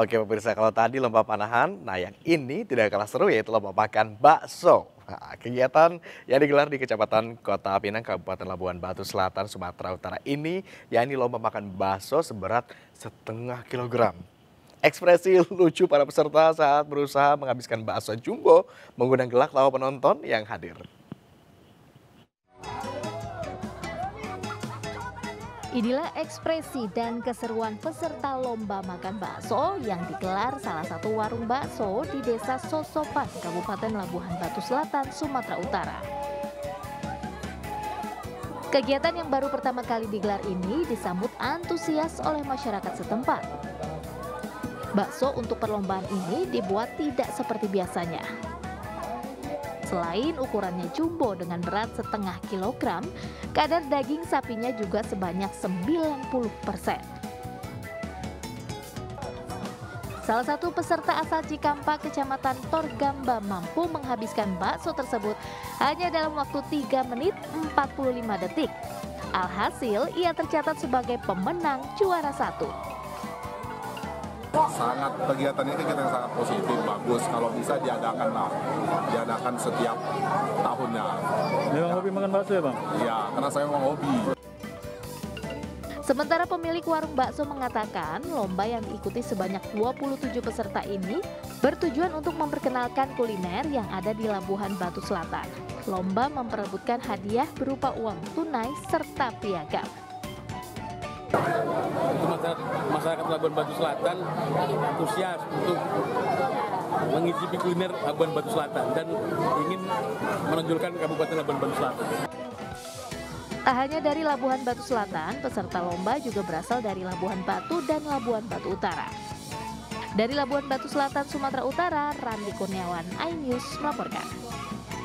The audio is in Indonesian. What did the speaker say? Oke pemirsa, kalau tadi lomba panahan, nah yang ini tidak kalah seru yaitu lomba makan bakso. Nah, kegiatan yang digelar di Kecamatan Kota Pinang, Kabupaten Labuhanbatu Selatan, Sumatera Utara ini, yakni lomba makan bakso seberat 0,5 kilogram. Ekspresi lucu para peserta saat berusaha menghabiskan bakso jumbo mengundang gelak tawa penonton yang hadir. Inilah ekspresi dan keseruan peserta lomba makan bakso yang digelar salah satu warung bakso di Desa Sosopan, Kabupaten Labuhanbatu Selatan, Sumatera Utara. Kegiatan yang baru pertama kali digelar ini disambut antusias oleh masyarakat setempat. Bakso untuk perlombaan ini dibuat tidak seperti biasanya. Selain ukurannya jumbo dengan berat 0,5 kilogram, kadar daging sapinya juga sebanyak 90%. Salah satu peserta asal Cikampek, Kecamatan Torgamba, mampu menghabiskan bakso tersebut hanya dalam waktu 3 menit 45 detik. Alhasil, ia tercatat sebagai pemenang juara 1. Sangat kegiatan yang sangat positif, bagus, kalau bisa diadakan setiap tahunnya. Memang hobi makan bakso ya Bang? Iya, karena saya memang hobi. Sementara pemilik warung bakso mengatakan lomba yang diikuti sebanyak 27 peserta ini bertujuan untuk memperkenalkan kuliner yang ada di Labuhanbatu Selatan. Lomba memperebutkan hadiah berupa uang tunai serta piagam. Untuk masyarakat Labuhanbatu Selatan antusias untuk mengicipi kuliner Labuhanbatu Selatan dan ingin menonjolkan Kabupaten Labuhanbatu Selatan. Tak hanya dari Labuhanbatu Selatan, peserta lomba juga berasal dari Labuhanbatu dan Labuhanbatu Utara. Dari Labuhanbatu Selatan, Sumatera Utara, Randy Kurniawan, iNews melaporkan.